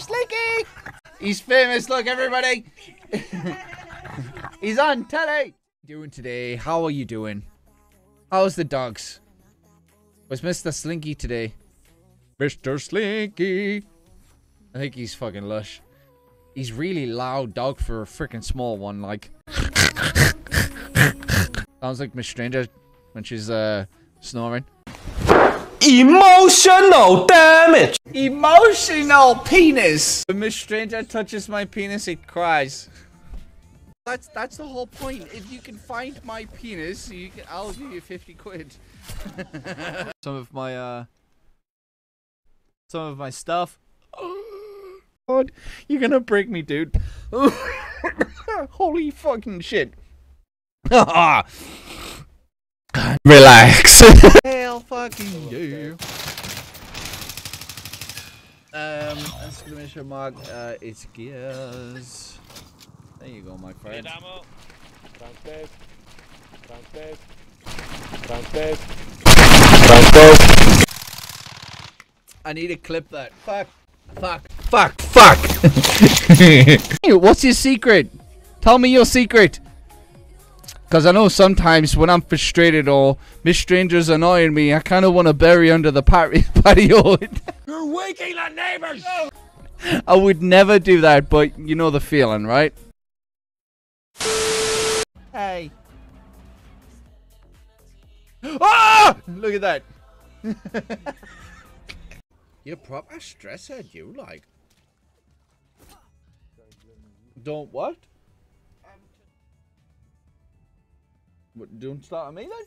Stranger, Slinky! He's famous, look everybody! He's on telly! Doing today, how are you doing? How's the dogs? Was Mr. Slinky today? Mr. Slinky! I think he's fucking lush. He's really loud dog for a freaking small one, like. Sounds like Miss Stranger when she's snoring. Emotional damage! Emotional penis! When Miss Stranger touches my penis, it cries. That's the whole point. If you can find my penis, I'll give you 50 quid. Some of my stuff. God, you're gonna break me, dude. Holy fucking shit. Relax. Hell fucking you. Exclamation mark, it's Gears. There you go, my friend. Downstairs. Downstairs. Downstairs. Downstairs. I need to clip that. Fuck. Fuck. Fuck. Fuck. Hey, what's your secret? Tell me your secret. Because I know sometimes when I'm frustrated or Miss Stranger's annoying me, I kind of want to bury under the patio. You're waking the neighbors! I would never do that, but you know the feeling, right? Hey. Ah! Look at that. You're proper stressed, you like. Don't what? What, don't start at me then?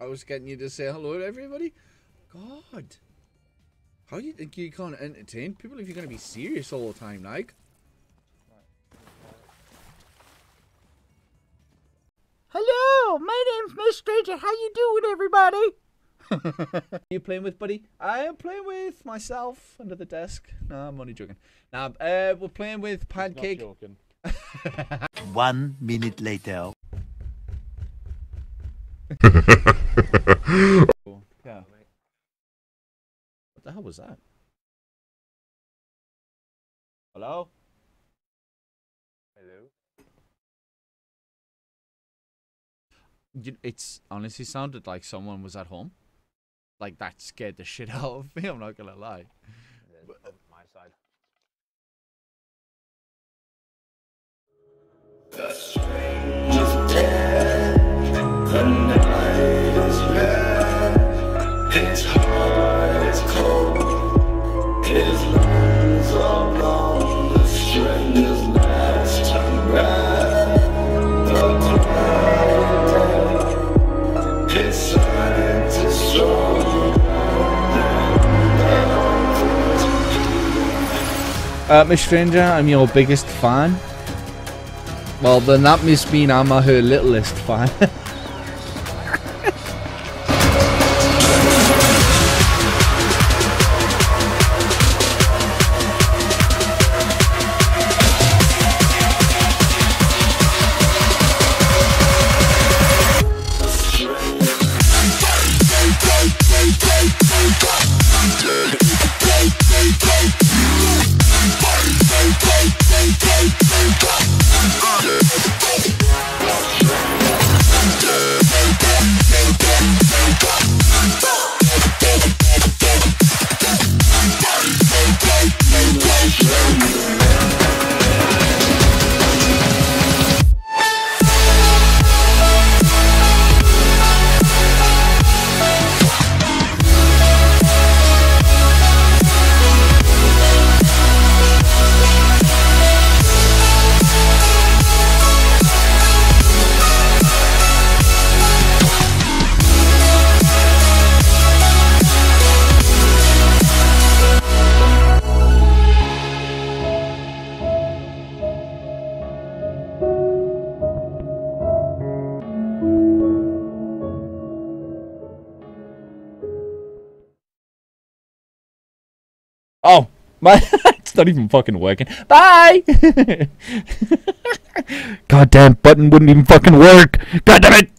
I was getting you to say hello to everybody. God. How do you think you can't entertain people if you're going to be serious all the time, like? Hello, my name's Miss Stranger. How you doing, everybody? You playing with, buddy? I am playing with myself under the desk. Nah, I'm only joking. Nah, we're playing with Pancake. Not joking. 1 minute later. Yeah. What the hell was that? Hello? Hello? It's honestly sounded like someone was at home. Like that scared the shit out of me, I'm not gonna lie. But, my side. The Stranger's Dead. The night is red. It's hard, it's cold. His lines are long. The stranger's last time red. The cloud is dead. His silence is strong. Miss Stranger, I'm your biggest fan. Well, then that must mean I'm her littlest fan. Oh, my, it's not even fucking working. Bye! Goddamn button wouldn't even fucking work. Goddamn it!